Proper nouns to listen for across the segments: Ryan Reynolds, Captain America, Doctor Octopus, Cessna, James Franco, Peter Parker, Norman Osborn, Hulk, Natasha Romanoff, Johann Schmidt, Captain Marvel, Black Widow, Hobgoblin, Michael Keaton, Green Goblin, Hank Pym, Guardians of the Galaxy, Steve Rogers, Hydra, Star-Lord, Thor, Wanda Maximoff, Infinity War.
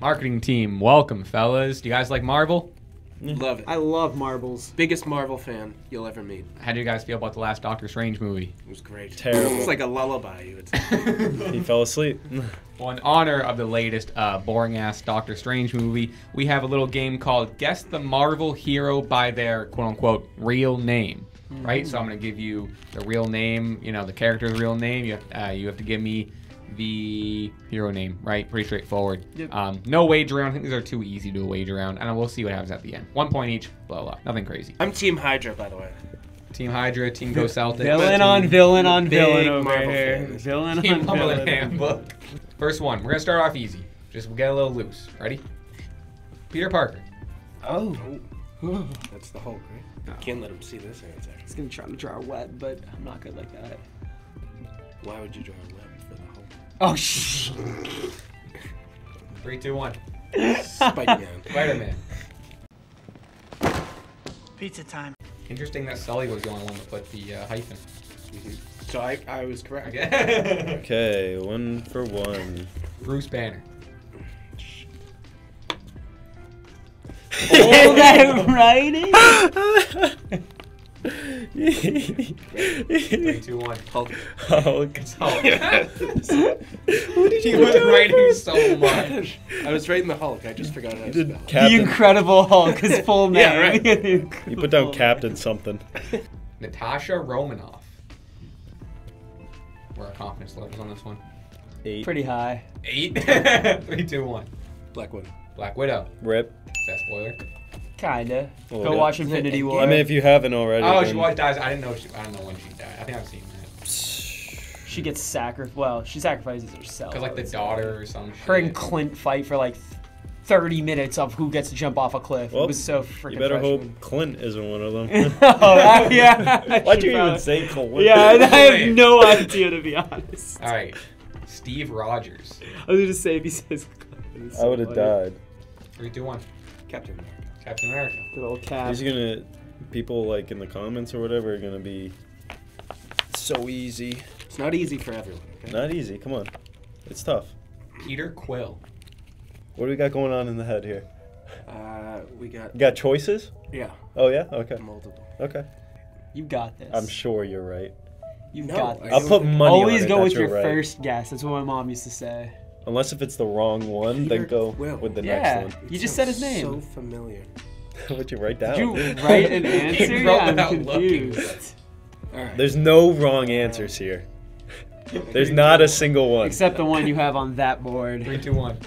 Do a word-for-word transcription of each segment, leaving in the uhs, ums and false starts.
Marketing team, welcome, fellas. Do you guys like Marvel? Love it. I love Marvels. Biggest Marvel fan you'll ever meet. How do you guys feel about the last Doctor Strange movie? It was great. Terrible. It's like a lullaby. You would say. He fell asleep. Well, in honor of the latest uh, boring-ass Doctor Strange movie, we have a little game called Guess the Marvel Hero by their quote-unquote real name. Mm-hmm. Right? So I'm going to give you the real name, you know, the character's real name. You have, uh, you have to give me the hero name, right? Pretty straightforward. Yep. Um, no wage around. I think these are too easy to wage around, and we'll see what happens at the end. One point each, blah, blah. Nothing crazy. I'm Team Hydra, by the way. Team Hydra, Team Go Celtic. Villain on villain on villain over here. Villain on villain. First one. We're going to start off easy. Just get a little loose. Ready? Peter Parker. Oh. That's the Hulk, right? No. Can't let him see this answer. He's going to try to draw a web, but I'm not good like that. Why would you draw a web? Oh, shh. Three, two, one. Spider-Man. Spider-Man. Pizza time. Interesting that Sully was the only one to put the uh, hyphen. So I, I was correct. Okay, one for one. Bruce Banner. Oh, that writing? Three, two, one. Hulk. Hulk. It's Hulk. Who did he you was writing so much. I was writing the Hulk. I just forgot how to spell. Captain. The Incredible Hulk. His full name. Yeah, right. You put down Captain something. Natasha Romanoff. Where are our confidence levels on this one? Eight. Pretty high. Eight. Three, two, one. Black Widow. Black Widow. Rip. Is that spoiler? Kinda. Well, Go yeah. watch Infinity War. I mean, if you haven't already. Oh, then... she well, dies. I didn't know. She, I don't know when she died. I think I've seen that. She gets sacrificed. Well, she sacrifices herself. Cause like the daughter or some. Her shit. And Clint fight for like thirty minutes of who gets to jump off a cliff. Well, it was so freaking. You better freshman. Hope Clint isn't one of them. Oh yeah. Why'd you even say Clint? Yeah, I have no idea to be honest. All right, Steve Rogers. I was gonna say if he says Clint. I would have died. Three, two, one. Captain America. Captain America. Good old Cap. He's gonna, people like in the comments or whatever are gonna be so easy. It's not easy for everyone, okay? Not easy, come on. It's tough. Peter Quill. What do we got going on in the head here? Uh, we got... You got choices? Yeah. Oh yeah? Okay. Multiple. Okay. You got this. I'm sure you're right. You no, got this. I'll put money Always on it, go with your right. first guess, that's what my mom used to say. Unless if it's the wrong one, Peter then go Quill. With the yeah. next one. You just said his name. So familiar. What'd you write down? Did you write an answer? You wrote yeah, I'm confused. All right. There's no wrong answers here. There's not a single one. Except the one you have on that board. Three, two, one.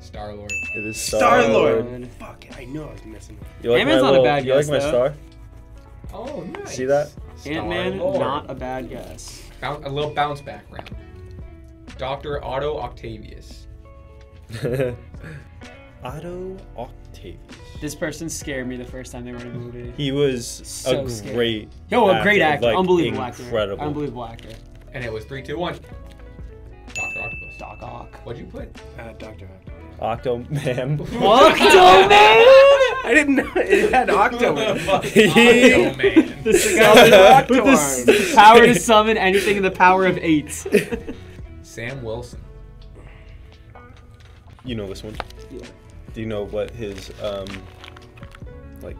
Star-Lord. It is Star-Lord. Star-Lord. Fuck it, I knew I was missing it. Like Ant-Man's not a bad guess, You like my though. Star? Oh, nice. See that? Ant-Man, not a bad guess. A little bounce back round. Doctor Otto Octavius. Otto Octavius. This person scared me the first time they were in a movie. He was so a scary. great Yo, actor, a great actor. Like, Unbelievable incredible. actor. Unbelievable actor. And it was three, two, one. Doctor Octopus. Doc Ock. What'd you put? Uh, Doctor Octopus. Octo-Man. Octo-Man! I didn't know it had Octo-Man. Octo-Man. This is the power to summon anything in the power of eight. Sam Wilson. You know this one? Yeah. Do you know what his, um, like,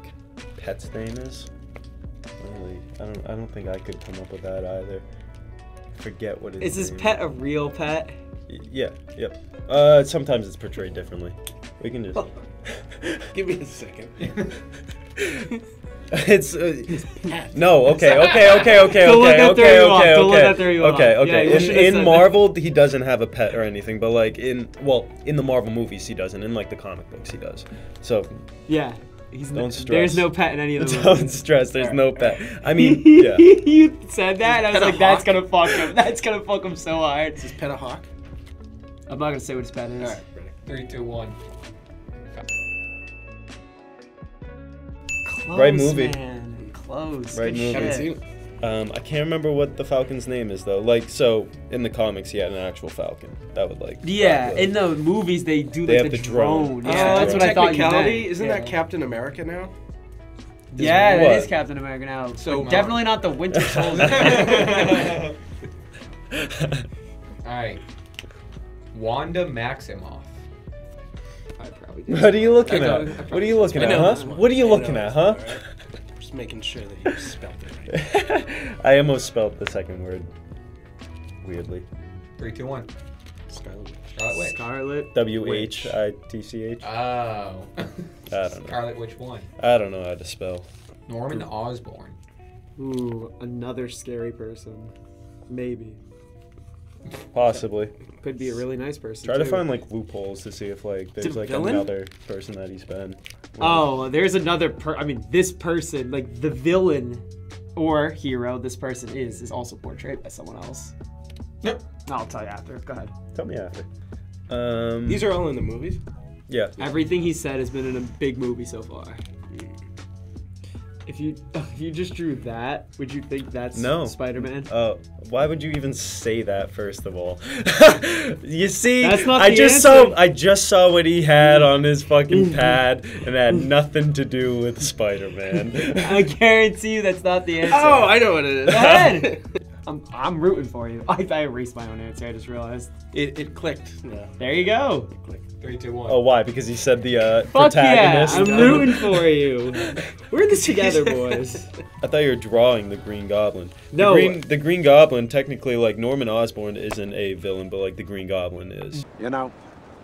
pet's name is? Really, I don't, I don't think I could come up with that either. I forget what it is. Is his pet a real pet? Yeah, yep. Uh, sometimes it's portrayed differently. We can just... Oh. Give me a second. It's uh, no okay okay okay okay okay okay okay okay okay okay in Marvel he doesn't have a pet or anything, but like in well in the Marvel movies he doesn't, in like the comic books he does, so yeah, he's don't stress. There's no pet in any of them. Don't stress, there's no pet. I mean, yeah. You said that and I was like, that's gonna fuck him, that's gonna fuck him so hard. Is his pet a hawk? I'm not gonna say what his pet is. Alright, ready? three, two, one. Close, right movie. Man. Close. Right Good movie. Um, I can't remember what the Falcon's name is though. Like, so in the comics, he had an actual Falcon that would like. Yeah, fly, like, in the movies they do they like have the, the drone. drone. Yeah, oh, that's what I thought. You meant. Isn't yeah. that Captain America now? Is yeah, that is Captain America now. So definitely not the Winter Soldier. All right, Wanda Maximoff. probably did. What are you looking at? What are you looking at, huh? What are you looking at, huh? Just making sure that you spelled it right. I almost spelled the second word weirdly. Three, two, one. Scarlet Witch. Scarlet Witch. Scarlet W H I T C H. Oh. I don't know. Scarlet Witch one. I don't know how to spell. Norman Osborn. Ooh, another scary person. Maybe. Possibly. Could be a really nice person. Try too. to find like loopholes to see if like there's the like villain? another person that he's been. Oh, there's another per. I mean, this person, like the villain or hero, this person is is also portrayed by someone else. Yep. I'll tell you after. Go ahead. Tell me after. Um, These are all in the movies. Yeah. Everything he said has been in a big movie so far. If you if you just drew that, would you think that's no. Spider-Man? Oh, why would you even say that first of all? You see, that's not I the just answer. saw I just saw what he had on his fucking pad, and it had nothing to do with Spider-Man. I guarantee you that's not the answer. Oh, I know what it is. Go ahead. I'm I'm rooting for you. I, I erased my own answer. I just realized it it clicked. Yeah. There you go. It clicked. Three, two, one. Oh, why? Because he said the uh, Fuck protagonist. Yeah, I'm rooting for you. We're in this together, boys. I thought you were drawing the Green Goblin. No. The Green, the Green Goblin, technically, like, Norman Osborn isn't a villain, but, like, the Green Goblin is. You know,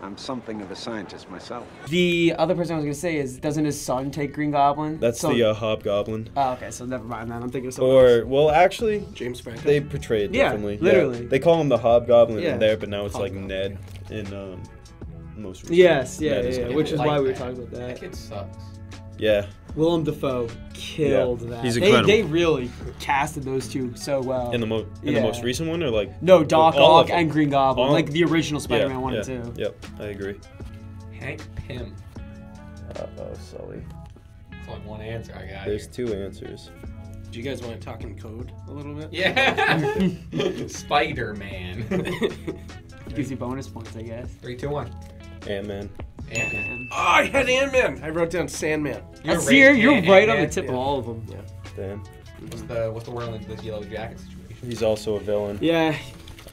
I'm something of a scientist myself. The other person I was going to say is, doesn't his son take Green Goblin? That's so, the uh, Hobgoblin. Oh, okay, so never mind that. I'm thinking of someone Or, else. well, actually, James Franco. They portray it differently. Yeah, literally. Yeah. They call him the Hobgoblin yeah. in there, but now it's, Hobgoblin, like, Ned yeah. in, um... most recently. Yes, yeah, yeah, yeah, which is like why we were talking about that. That kid sucks. Yeah. Willem Dafoe killed yeah. that. He's incredible. They, they really casted those two so well. In the, mo in yeah. the most recent one, or like? No, Doc Ock and Green Goblin, All? like the original Spider-Man yeah, one yeah, and two. Yep, I agree. Hank Pym. Uh oh, Sully. It's only one answer I got. There's here. two answers. Do you guys want to talk in code a little bit? Yeah. Spider-Man. Gives you bonus points, I guess. Three, two, one. Ant-Man. Ant-Man. Oh, I had Ant-Man. I wrote down Sandman. You're See, right, you're right on the tip yeah. of all of them. Yeah. Damn. What's the what's the word in this Yellow Jacket situation? He's also a villain. Yeah.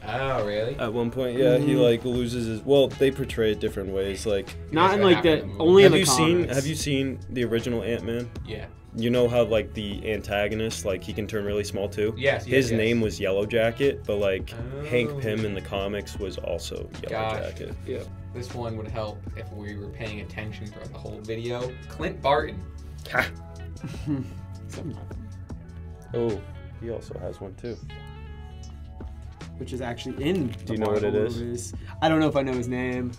Oh, really? At one point, yeah, mm. he like loses his. Well, they portray it different ways, like not in like that. Only in the comics. Have you seen? Have you seen the original Ant-Man? Yeah. You know how like the antagonist, like he can turn really small too? Yes, yes His yes. name was Yellow Jacket, but like oh. Hank Pym in the comics was also Yellow Gosh. Jacket. Yeah. This one would help if we were paying attention throughout the whole video. Clint Barton. Oh, he also has one too. Which is actually in the Do you know Marvel what it movies. Is? I don't know if I know his name.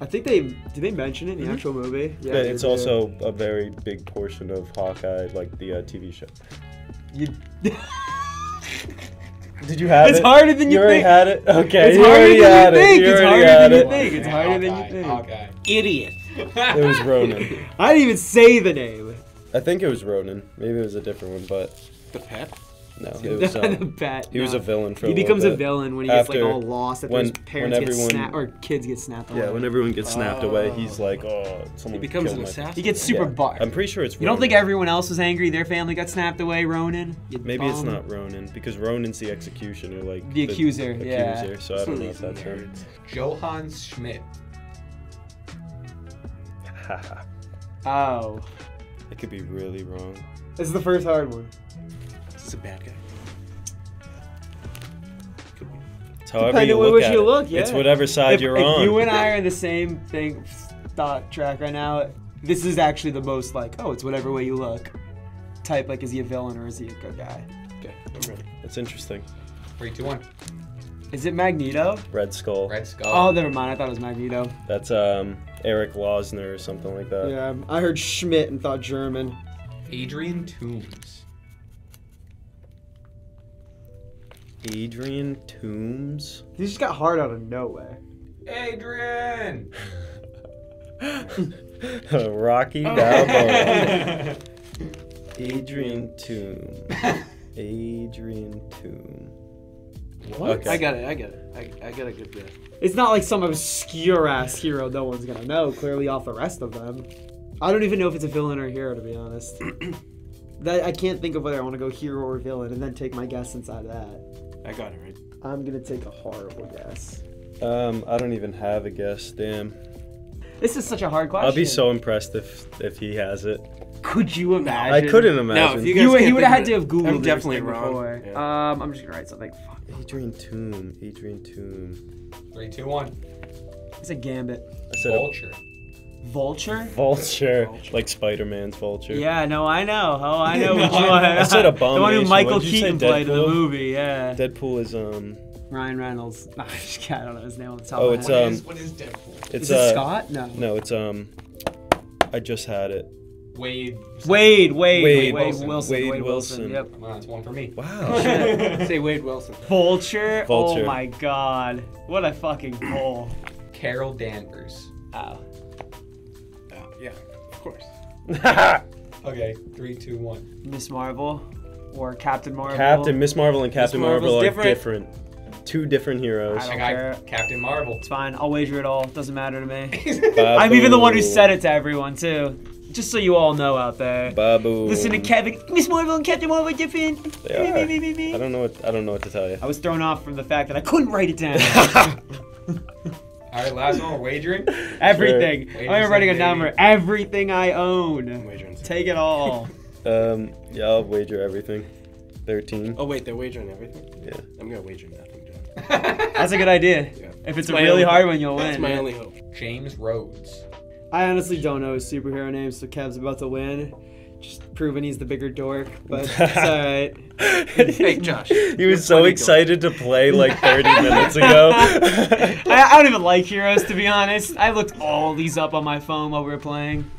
I think they, did they mention it in the mm-hmm. actual movie? Yeah, but it's did, also yeah. a very big portion of Hawkeye, like the uh, T V show. You... Did you have it's it? It's harder than you, you think. You already had it? Okay, it's you already had it. It's harder than you think. It's harder than you think. Hawkeye. Idiot. It was Ronan. I didn't even say the name. I think it was Ronan. Maybe it was a different one, but... The pet? No, it was, um, the bat, he no. was a villain for he a He becomes bit. a villain when he After, gets like all lost, that when, parents when everyone, get snapped, or kids get snapped away. Yeah, when everyone gets snapped oh. away, he's like, oh, someone He becomes an assassin. He gets super yeah. barred. I'm pretty sure it's Ronan. You don't think everyone else was angry, their family got snapped away, Ronan? You Maybe bum. it's not Ronan, because Ronan's the executioner, like the, the accuser, the yeah. accuser, so I don't know if that's him. Johann Schmidt. Oh. I could be really wrong. This is the first hard one. It's a bad guy. It's however you look at you it. Look, yeah. It's whatever side if, you're if on. If you and I are in the same thing, thought track right now, this is actually the most like, oh, it's whatever way you look. Type, like, is he a villain or is he a good guy? Okay, I'm ready. That's interesting. Three, two, one. Is it Magneto? Red Skull. Red Skull. Oh, never mind. I thought it was Magneto. That's um Eric Lausner or something like that. Yeah, I heard Schmidt and thought German. Adrian Toomes. Adrian Toomes? He just got hard out of nowhere. Adrian! Rocky Balboa. Adrian Toomes. Adrian Toomes. What? Okay. I got it, I got it. I, I got a good bit. It's not like some obscure-ass hero no one's gonna know, clearly off the rest of them. I don't even know if it's a villain or a hero, to be honest. That I can't think of whether I want to go hero or villain and then take my guess inside of that. I got it right. I'm gonna take a horrible guess. Um, I don't even have a guess, damn. This is such a hard question. I'll be so impressed if if he has it. Could you imagine? I couldn't imagine. No, if you guys you, can't he would have had to have Googled. I'm definitely wrong. Yeah. Um, I'm just gonna write something. Fuck. Adrian Toomes. Adrian Toomes. Three, two, one. It's a gambit. I said Vulture. Vulture? Vulture. Vulture. Like Spider-Man's Vulture. Yeah, no, I know. Oh, I know no, which I, one. I said Abomination. The one who Michael Keaton played in the movie, yeah. Deadpool is, um... Ryan Reynolds. No, I, just, I don't know his name on the top oh, of my head. Oh, it's, um... What is, what is Deadpool? It's, is it uh, Scott? No. No, it's, um... I just had it. Wade. Wade, Wade. Wade, Wade Wilson. Wilson. Wade, Wade Wilson. Wilson. Yep. Come on, that's one for me. Wow. Say Wade Wilson. Vulture? Vulture. Oh, my God. What a fucking pull. Carol Danvers. Oh. Yeah, of course. Okay, three, two, one. Miss Marvel or Captain Marvel? Captain Miss Marvel and Captain Marvel are different. different. Two different heroes. I don't I care. Captain Marvel. It's fine. I'll wager it all. It doesn't matter to me. I'm even the one who said it to everyone too. Just so you all know out there. Babu. Listen to Kevin. Miss Marvel and Captain Marvel are different. They are. Me, me, me, me. I don't know what I don't know what to tell you. I was thrown off from the fact that I couldn't write it down. All right, last one, we're wagering. Everything. Sure. I'm writing a number. Everything I own. Wagering. Take it all. um, yeah, I'll wager everything. thirteen. Oh, wait, they're wagering everything? Yeah. I'm going to wager nothing, John. That's a good idea. Yeah. If it's, it's a really hard one, you'll win. That's my only hope. James Rhodes. I honestly don't know his superhero name, so Kev's about to win. Just proving he's the bigger dork, but it's all right. Hey, Josh. He was so excited dork. to play like thirty minutes ago. I, I don't even like heroes, to be honest. I looked all these up on my phone while we were playing.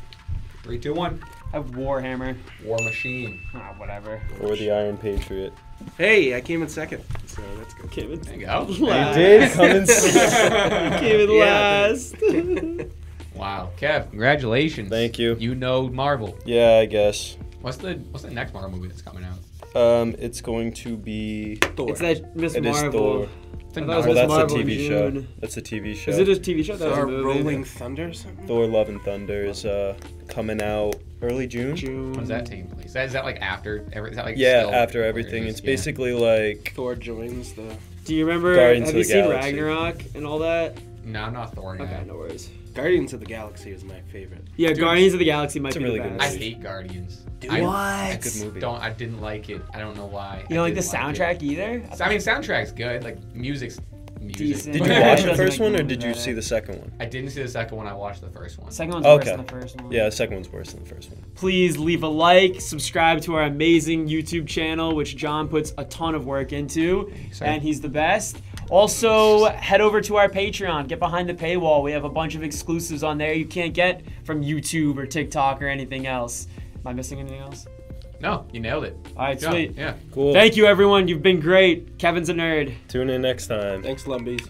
Three, two, one. I have Warhammer. War Machine. Ah, oh, whatever. Or the Iron Patriot. Hey, I came in second, so that's good. Came in second. There you go. I did come in second. Came in last. Wow, Kev, congratulations. Thank you. You know Marvel. Yeah, I guess. What's the what's the next Marvel movie that's coming out? Um, it's going to be Thor. It's that Miss it Marvel. Is Thor. It's well, Miss that's Marvel a T V show. That's a T V show. Is it a T V show? That's a movie. Rolling Thunder or something? Thor Love and Thunder is uh, coming out early June. June. When does that take place? Is that, is that like after every, is that like Yeah, still, after everything. It's yeah. basically like Thor joins the Do you remember Guardians have you seen Galaxy. Ragnarok and all that? No, I'm not Thor. Okay, no worries. Guardians of the Galaxy is my favorite. Yeah, Dude, Guardians of the Galaxy might be really the best. I hate Guardians. Dude, I, what? I good movie. Don't I didn't like it. I don't know why. You don't like the soundtrack like either? I mean, soundtrack's good. Like music's music. Decent. Did you watch the first one or did you see the second one? I didn't see the second one. I watched the first one. Second one's okay. worse than the first one. Yeah, the second one's worse than the first one. Please leave a like, subscribe to our amazing YouTube channel, which John puts a ton of work into, Sorry. and he's the best. Also, head over to our Patreon. Get behind the paywall. We have a bunch of exclusives on there you can't get from YouTube or TikTok or anything else. Am I missing anything else? No, you nailed it. All right, sweet. Yeah, cool. Thank you, everyone. You've been great. Kevin's a nerd. Tune in next time. Thanks, Lumbies.